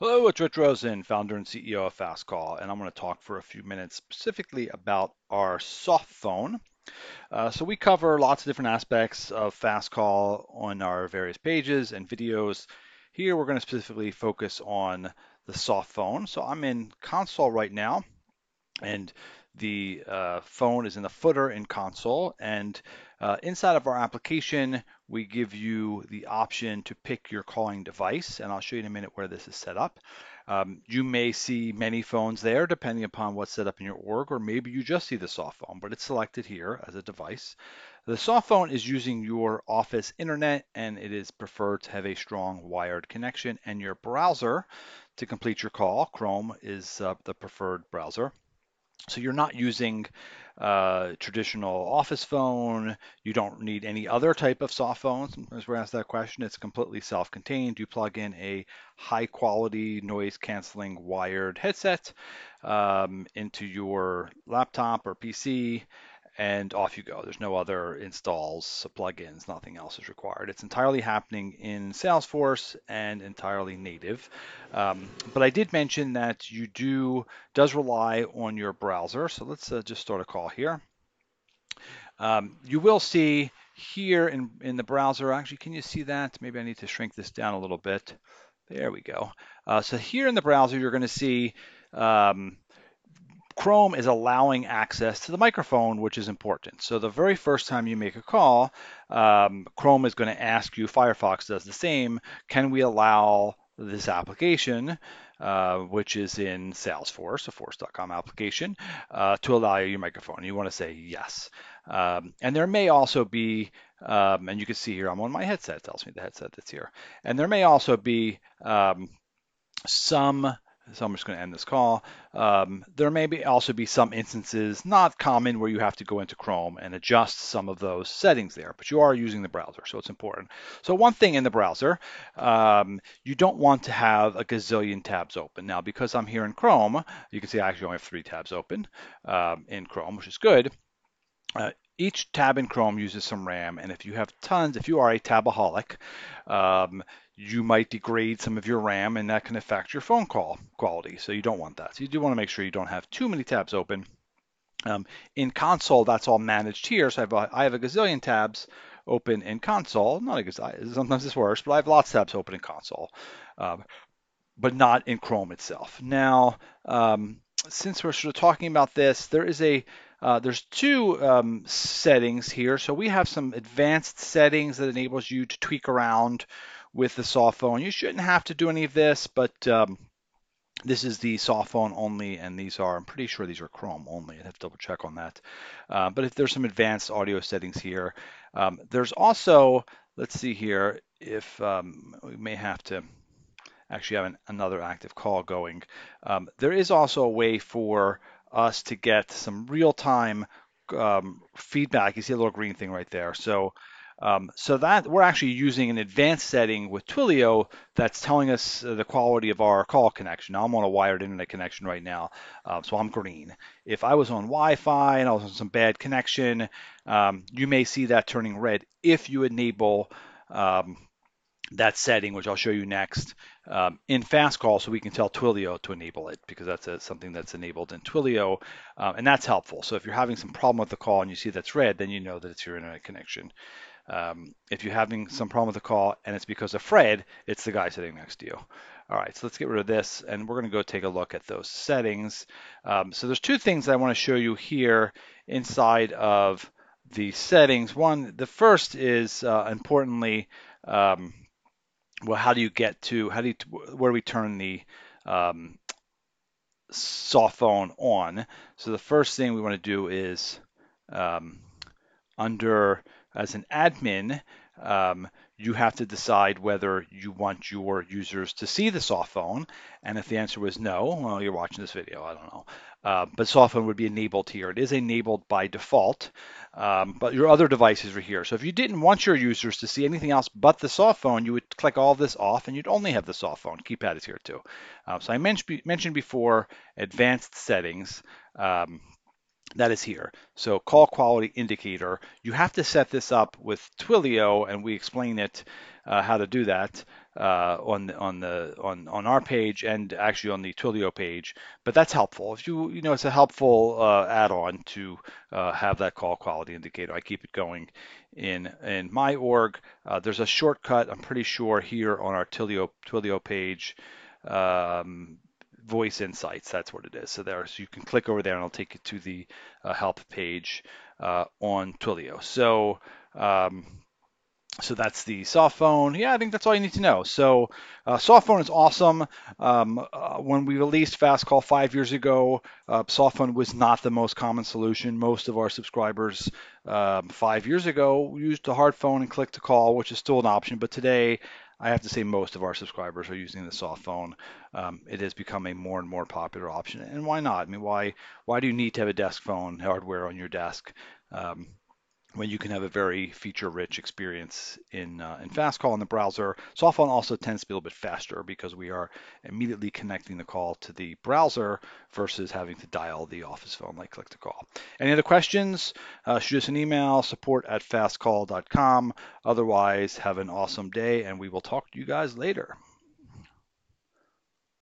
Hello, it's Rich Rosen, founder and CEO of FastCall, and I'm going to talk for a few minutes specifically about our soft phone. So we cover lots of different aspects of FastCall on our various pages and videos. Here we're going to specifically focus on the soft phone. So I'm in console right now, and the phone is in the footer in console, and inside of our application we give you the option to pick your calling device, and I'll show you in a minute where this is set up. You may see many phones there depending upon what's set up in your org, or maybe you just see the soft phone, but it's selected here as a device. The soft phone is using your office internet, and it is preferred to have a strong wired connection, and your browser to complete your call. Chrome is the preferred browser. So you're not using traditional office phone. You don't need any other type of soft phone. Sometimes we're asked that question. It's completely self-contained. You plug in a high-quality noise-canceling wired headset into your laptop or PC, and off you go. There's no other installs, plugins, nothing else is required. It's entirely happening in Salesforce and entirely native. But I did mention that you does rely on your browser. So let's just start a call here. You will see here in the browser, actually, can you see that? Maybe I need to shrink this down a little bit. There we go. So here in the browser, you're gonna see Chrome is allowing access to the microphone, which is important. So the very first time you make a call, Chrome is going to ask you, Firefox does the same, can we allow this application, which is in Salesforce, a force.com application, to allow your microphone? You want to say yes. And there may also be, and you can see here I'm on my headset, it tells me the headset that's here. And there may also be so I'm just going to end this call. There may also be some instances, not common, where you have to go into Chrome and adjust some of those settings there, but you are using the browser, so it's important. So one thing in the browser, you don't want to have a gazillion tabs open. Now, because I'm here in Chrome, you can see I actually only have 3 tabs open in Chrome, which is good. Each tab in Chrome uses some RAM, and if you have tons, if you are a tabaholic, you might degrade some of your RAM, and that can affect your phone call quality. So you don't want that. So you do want to make sure you don't have too many tabs open. In console, that's all managed here. So I have a gazillion tabs open in console. Not a gazillion, sometimes it's worse, but I have lots of tabs open in console, but not in Chrome itself. Now, since we're sort of talking about this, there is a there's 2 settings here. So we have some advanced settings that enables you to tweak around with the soft phone. You shouldn't have to do any of this, but this is the soft phone only, and these are, I'm pretty sure these are Chrome only. I'd have to double check on that. But if there's some advanced audio settings here, there's also, let's see here, if we may have to actually have another active call going. There is also a way for us to get some real-time feedback. You see a little green thing right there. So that we're actually using an advanced setting with Twilio that's telling us the quality of our call connection. Now I'm on a wired internet connection right now, so I'm green. If I was on Wi-Fi and I was on some bad connection, you may see that turning red if you enable that setting, which I'll show you next, in FastCall, so we can tell Twilio to enable it, because that's something that's enabled in Twilio, and that's helpful. So if you're having some problem with the call and you see that's red, then you know that it's your internet connection. If you're having some problem with the call and it's because of Fred, it's the guy sitting next to you. All right, so let's get rid of this, and we're going to go take a look at those settings. So there's 2 things that I want to show you here inside of the settings. One, the first is, importantly, well, how do you get to, where do we turn the soft phone on? So the first thing we want to do is under, as an admin, you have to decide whether you want your users to see the soft phone. And if the answer was no, well, you're watching this video, I don't know. But soft phone would be enabled here. It is enabled by default, but your other devices are here. So if you didn't want your users to see anything else but the soft phone, you would click all this off and you'd only have the soft phone. Keypad is here too. So I mentioned before advanced settings. that is here. So call quality indicator. You have to set this up with Twilio, and we explain it how to do that on our page and actually on the Twilio page. But that's helpful. If you know, it's a helpful add-on to have that call quality indicator. I keep it going in my org. There's a shortcut, I'm pretty sure, here on our Twilio page. Voice Insights, that's what it is. So there, so you can click over there and it'll take you to the help page on Twilio. So so that's the soft phone. Yeah, I think that's all you need to know. So soft phone is awesome. When we released FastCall 5 years ago, soft phone was not the most common solution. Most of our subscribers 5 years ago used the hard phone and click to call, which is still an option, but today I have to say most of our subscribers are using the soft phone. It has become a more and more popular option. And why not? I mean, why do you need to have a desk phone hardware on your desk when you can have a very feature-rich experience in FastCall in the browser? Soft phone also tends to be a little bit faster because we are immediately connecting the call to the browser versus having to dial the office phone like click to call. Any other questions? Shoot us an email, support@fastcall.com. Otherwise, have an awesome day, and we will talk to you guys later.